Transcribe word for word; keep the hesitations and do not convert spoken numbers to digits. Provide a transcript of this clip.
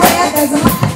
where there's a